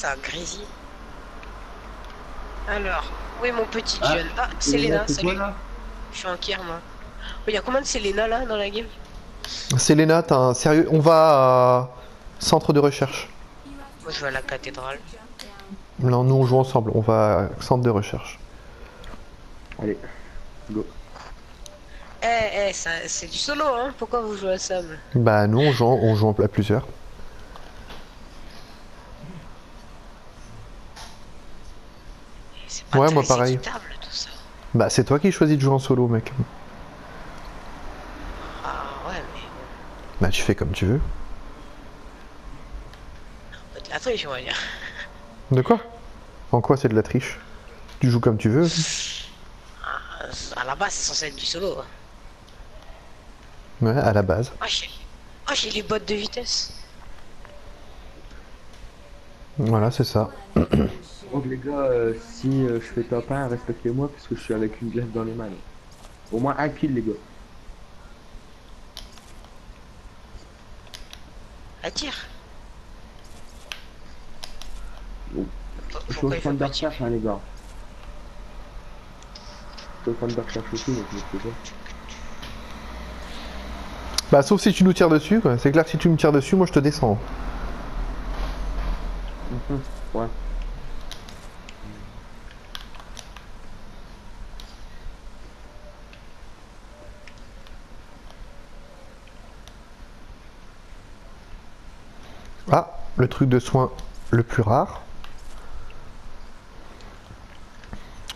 Ça grésille. Alors, où est mon petit jeune? Ah, Selena, salut. Je suis en guerre, moi. Il y a combien de Selena là dans la game? Selena, t'as un sérieux. On va à. Centre de recherche. Moi je vais à la cathédrale. Non, nous on joue ensemble, on va à centre de recherche. Allez, go. Eh, c'est du solo, hein? Pourquoi vous jouez à Sam? Bah, nous on joue à plusieurs. Pas ouais, moi pareil. Tout ça. Bah, c'est toi qui choisis de jouer en solo, mec. Ah ouais, mais. Bah, tu fais comme tu veux. C'est de la triche, on va dire. De quoi? En quoi c'est de la triche? Tu joues comme tu veux. À la base, c'est censé être du solo. Ouais, à la base. Ah, j'ai les bottes de vitesse. Voilà, c'est ça. Donc les gars, si je fais top 1, respectez-moi parce que je suis avec une glace dans les mains. Au moins un kill, les gars. Attire. Bon. Je suis au fond de la recherche, hein, les gars. Je suis au fond de la recherche aussi, donc je me fais ça. Bah, sauf si tu nous tires dessus, quoi. C'est clair que si tu me tires dessus, moi je te descends. Ouais. Ah, le truc de soin le plus rare.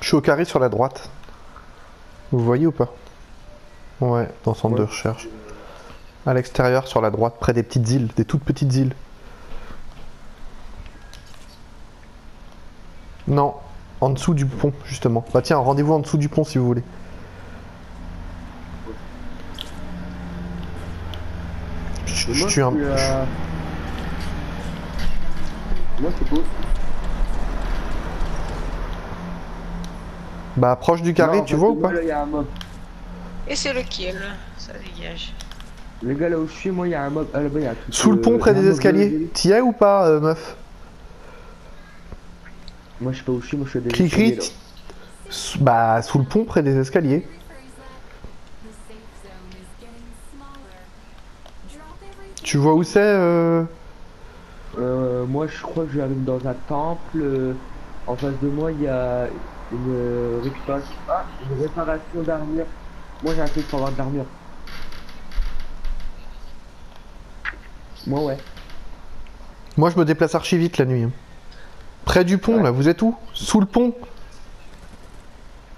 Je suis au carré sur la droite. Vous voyez ou pas? Ouais, dans le centre de recherche. À l'extérieur, sur la droite, près des petites îles, des toutes petites îles. Non, en dessous du pont, justement. Bah tiens, rendez-vous en dessous du pont si vous voulez. Je suis un... Moi c'est beau. Bah proche du carré, non, tu vois ou pas? Et c'est lequel? Ça dégage. Les gars là où je suis, moi il y a un mob. Ah, là, y a un truc, sous le pont près des escaliers. T'y es ou pas, meuf? Moi je sais pas où je suis, moi je suis à des escaliers. Bah sous le pont près des escaliers. Tu vois où c'est? Moi je crois que j'arrive dans un temple, en face de moi il y a une récupération, une réparation d'armure. Moi j'ai un truc pour avoir de l'armure. Moi ouais. Moi je me déplace archi vite la nuit. Près du pont, ouais. Là, vous êtes où? Sous le pont?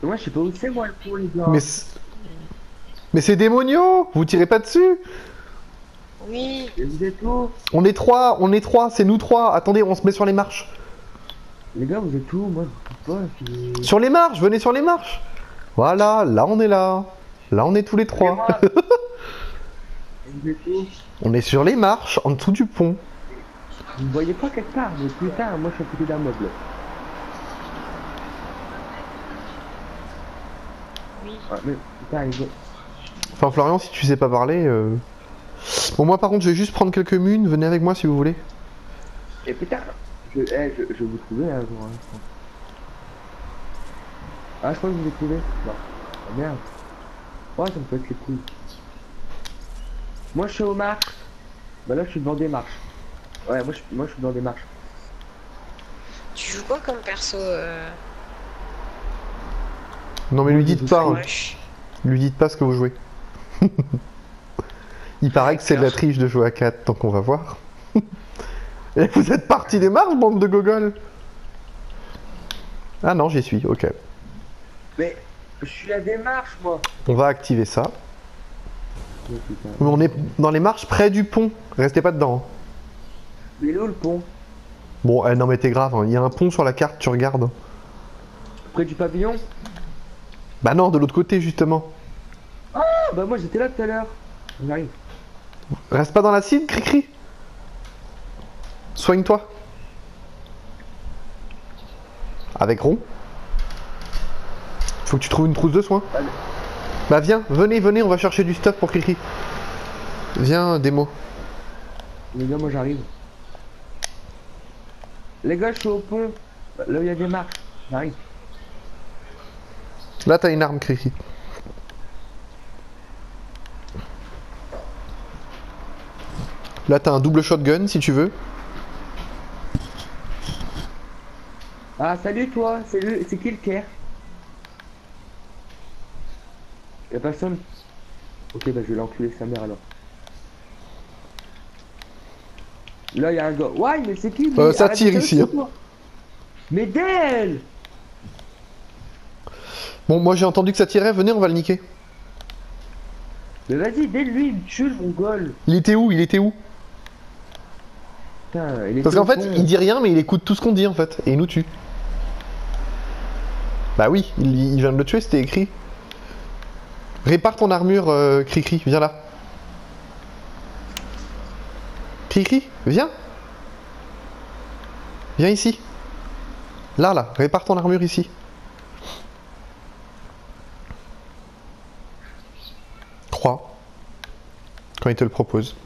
Moi je sais pas où c'est moi le pont les gars. Mais c'est démonio. Vous tirez pas dessus? Oui, vous êtes où? On est trois, c'est nous trois. Attendez, on se met sur les marches. Les gars, vous êtes où? Moi, je sais pas. Sur les marches, venez sur les marches. Voilà, là on est là. Là on est tous les trois. Vous êtes où? On est sur les marches, en dessous du pont. Vous me voyez pas quelque part, mais putain, moi je suis à côté d'un meuble. Oui. Ouais, mais putain, les gars. Enfin, Florian, si tu sais pas parler. Bon, moi par contre, je vais juste prendre quelques munes, venez avec moi si vous voulez. Et putain, je vous trouvais un jour. Hein. Ah, je crois que vous les trouvez. Bah, merde. Ouais, ça me fait être les couilles. Moi je suis aux marches. Bah là, je suis devant des marches. Ouais, moi je suis devant des marches. Tu joues quoi comme perso Non, mais lui dites pas. Hein. Lui dites pas ce que vous jouez. Il paraît que c'est de la triche de jouer à 4, donc on va voir. Et vous êtes parti des marches, bande de gogoles. Ah non, j'y suis, ok. Mais je suis à des marches, moi. On va activer ça. On est dans les marches près du pont, restez pas dedans. Mais il est où le pont? Bon, non mais t'es grave, hein. Il y a un pont sur la carte, tu regardes. Près du pavillon? Bah non, de l'autre côté justement. Ah, bah moi j'étais là tout à l'heure. On arrive. Reste pas dans la cible, Cricri. Soigne-toi. Avec rond. Faut que tu trouves une trousse de soins. Allez. Bah viens, venez, on va chercher du stuff pour Cricri. Viens, démo. Les gars, moi j'arrive. Les gars, je suis au pont. Là, il y a des marques. J'arrive. Là, t'as une arme, Criqui. Là, t'as un double shotgun si tu veux. Ah, salut toi, c'est qui le Caire? Y'a personne? Ok, bah je vais l'enculer sa mère alors. Là, y'a un gars. Ouais, mais c'est qui? Ça tire ici. Hein. Mais d'elle! Bon, moi j'ai entendu que ça tirait, venez, on va le niquer. Mais vas-y, dès lui, il tue le mongol. Il était où? Putain, il est... Parce qu'en fait, il dit rien, mais il écoute tout ce qu'on dit en fait, et il nous tue. Bah oui, il vient de le tuer, c'était écrit. Répare ton armure, Cricri, viens là. Cricri, viens. Viens ici. Là, répare ton armure ici. Quand il te le propose.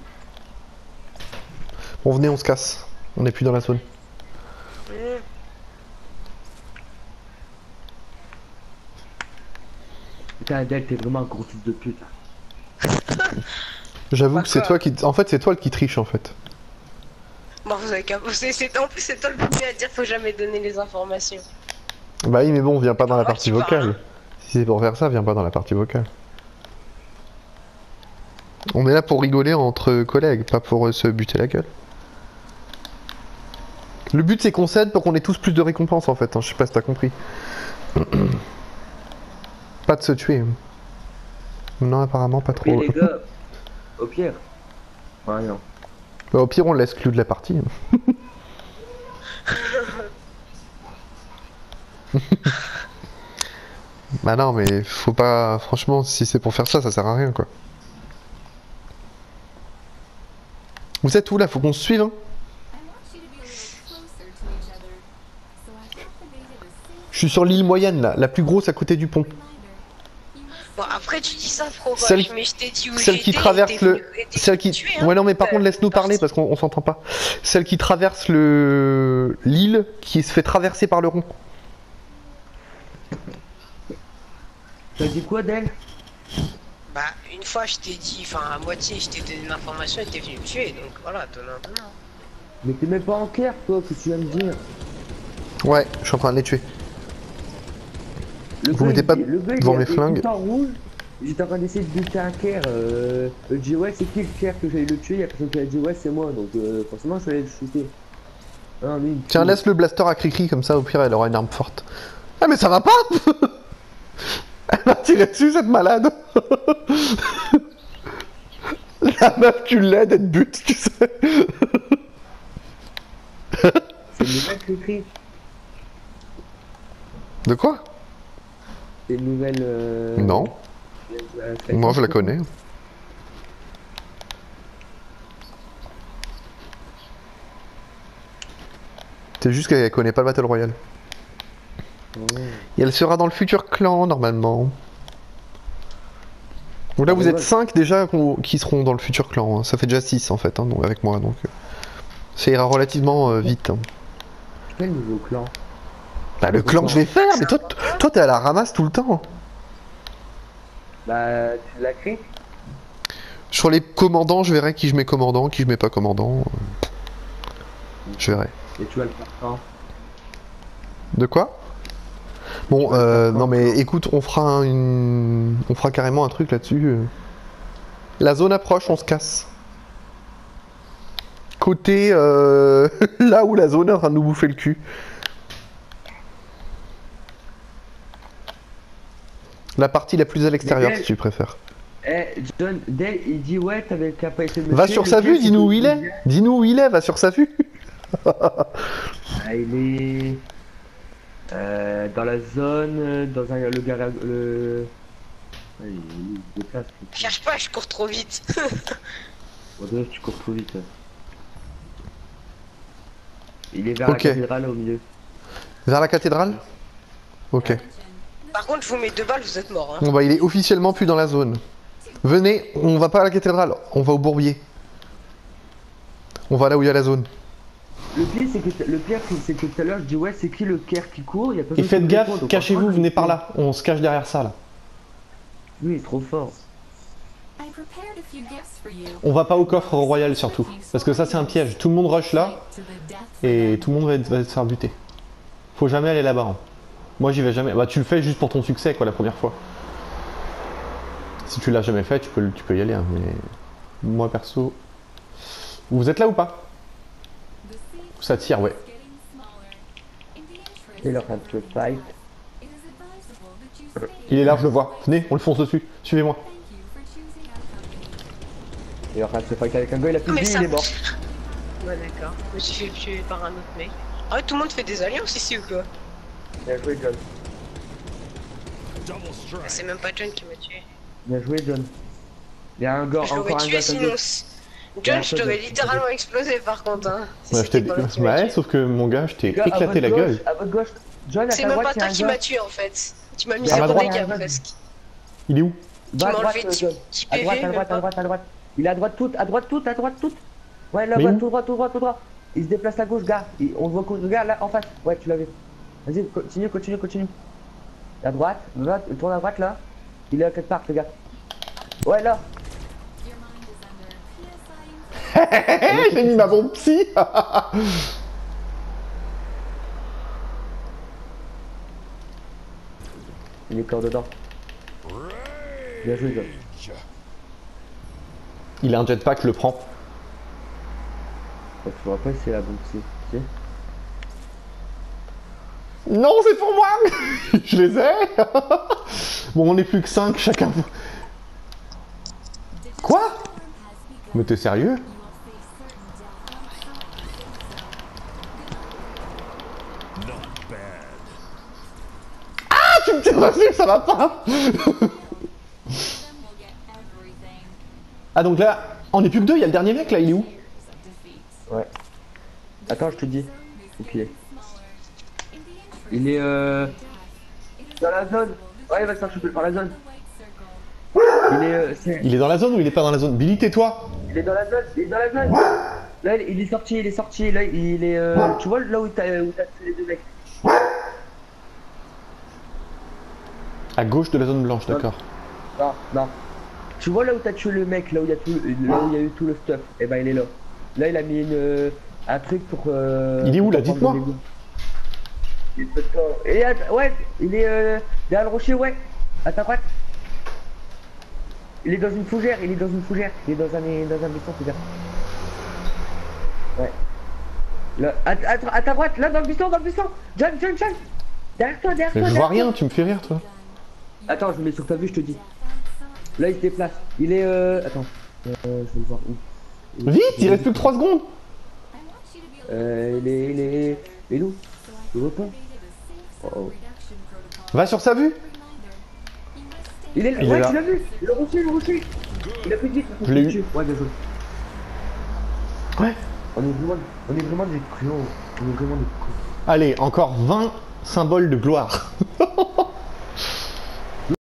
Bon, venez, on se casse. On n'est plus dans la zone. Putain, Adèle, t'es vraiment un gros fils de pute. J'avoue que c'est toi qui... En fait, c'est toi qui triche, en fait. Bon, vous avez qu'à... En plus, c'est toi le premier à dire faut jamais donner les informations. Bah oui, mais bon, viens pas dans la partie vocale. Si c'est pour faire ça, viens pas dans la partie vocale. On est là pour rigoler entre collègues, pas pour se buter la gueule. Le but c'est qu'on cède pour qu'on ait tous plus de récompenses en fait, hein. Je sais pas si t'as compris. Pas de se tuer. Non, apparemment pas trop. Mais les gars, au pire. Ouais, non. Bah, au pire on laisse Clou de la partie. Bah non mais faut pas, franchement si c'est pour faire ça, ça sert à rien quoi. Vous êtes où là? Faut qu'on se suive, hein. Je suis sur l'île moyenne là, la plus grosse à côté du pont. Bon après tu dis ça, pro, mais je t'ai dit où j'étais, qui traverse le... Celle qui... Tuer, hein, ouais non mais par contre laisse-nous parler parce qu'on s'entend pas. Celle qui traverse le... l'île, qui se fait traverser par le rond. T'as dit quoi d'elle? Bah, une fois je t'ai dit, enfin à moitié je t'ai donné l'information et t'es venu me tuer, donc voilà, t'en as un peu. Mais t'es même pas en clair toi, que tu viens me dire. Ouais, je suis en train de les tuer. Vous mettez pas devant mes flingues. J'étais en train d'essayer de buter un Caire. Il dit ouais, c'est qui le Caire que j'allais le tuer? Y'a personne qui a dit ouais, c'est moi, donc forcément je suis allé le shooter. Ah, mais tiens, laisse le blaster à Cricri, comme ça au pire elle aura une arme forte. Ah, mais ça va pas. Elle m'a tiré dessus, cette malade. La meuf, tu l'aides, elle te bute, tu sais. C'est une nouvelle Cricri. De quoi? C'est une nouvelle... Non. Moi, je la connais. C'est juste qu'elle connaît pas le Battle Royale. Et elle sera dans le futur clan normalement. Donc là vous êtes 5 déjà qui seront dans le futur clan, hein. Ça fait déjà 6 en fait, hein, donc, avec moi, donc ça ira relativement vite, hein. Quel nouveau clan? Bah le clan que je vais faire, mais toi t'es à la ramasse tout le temps. Bah tu l'as créé. Sur les commandants je verrai qui je mets commandant, qui je mets pas commandant. Je verrai. Et tu vas le faire quand? De quoi? Bon, non mais écoute, on fera on fera carrément un truc là-dessus. La zone approche, on se casse. Côté, là où la zone est en train de nous bouffer le cul. La partie la plus à l'extérieur, si tu préfères. Eh, John, Dale, il dit ouais, t'avais qu'à pas essayer de me tuer. Va sur sa vue, dis-nous où il est. Dis-nous où il est, va sur sa vue. Ah, il est... dans la zone, dans un garage, il déplace. Cherche pas, je cours trop vite. Bon, bref, tu cours trop vite. Il est vers la cathédrale au milieu. Vers la cathédrale? Ok. Par contre, je vous mets 2 balles, vous êtes mort. Hein. Bon bah, il est officiellement plus dans la zone. Venez, on va pas à la cathédrale, on va au bourbier. On va là où il y a la zone. Le pire, c'est que tout à l'heure, je dis ouais, c'est qui le Caire qui court? Et faites gaffe, cachez-vous, venez par là. On se cache derrière ça, là. Lui, il est trop fort. On va pas au coffre royal, surtout. Parce que ça, c'est un piège. Tout le monde rush là. Et tout le monde va se faire buter. Faut jamais aller là-bas. Hein. Moi, j'y vais jamais. Bah, tu le fais juste pour ton succès, quoi, la première fois. Si tu l'as jamais fait, tu peux y aller. Hein, mais moi, perso... Vous êtes là ou pas? Ça tire, ouais. Il est là, je le vois. Venez, on le fonce dessus. Suivez-moi. Il est en train de se fight avec un gars, il a plus de vie, il est mort. Ouais, d'accord. Je me suis fait tuer par un autre mec. Ah ouais, tout le monde fait des alliances ici ou quoi? Bien joué, John. C'est même pas John qui m'a tué. Bien joué, John. Il y a un gars, encore un gars. John, je t'aurais littéralement explosé par contre. Hein. Ouais, sauf que mon gars, je t'ai éclaté la gueule. C'est même pas toi qui m'as tué en fait. Tu m'as mis 0 dégâts presque. Il est où? Tu m'as enlevé 10 PV. À droite. Il est à droite. Ouais, là, tout droit. Il se déplace à gauche, gars. On le voit courir, gars, là, en face. Ouais, tu l'avais. Vas-y, continue. À droite, tourne à droite là. Il est à quelque part, le gars. Ouais, là. J'ai mis ma bombe psy. Il est encore dedans. Bien joué, John. Il a un jetpack, le prend. Il faudra pas essayer la bombe psy. Okay. Non, c'est pour moi. Je les ai. Bon, on est plus que 5 chacun. Quoi? Mais t'es sérieux? Tu me tires dessus, ça va pas. Ah donc là, on est plus que 2, il y a le dernier mec là, il est où? Ouais. Attends, je te dis. Ok. Il est dans la zone. Ouais, il va se faire choper par la zone. Il est dans la zone ou il est pas dans la zone? Billy, tais-toi. Il est dans la zone, Là, il est sorti, Là, il est... Tu vois là où t'as tué les deux mecs? À gauche de la zone blanche, d'accord. Non. Tu vois là où t'as tué le mec, là où il y a eu tout le stuff, et ben il est là. Là il a mis un truc pour... il est où là? Dites-moi. Ouais, il est derrière le rocher, ouais. À ta droite. Il est dans une fougère, il est dans un buisson, c'est bien. Ouais. Là, à ta droite, là dans le buisson, John. Derrière toi, Mais je vois rien, tu me fais rire toi. Attends, je me mets sur ta vue, je te dis. Là, il se déplace. Il est Attends, je vais le voir où. Vite, il reste plus que 3 secondes. Il est où? Il répond. Oh. Va sur sa vue. Il est là. Ouais, tu l'as vu. Le rocher. Il a plus de vie. Je l'ai eu. Ouais, bien joué. Ouais. On est vraiment des clous. Allez, encore 20 symboles de gloire.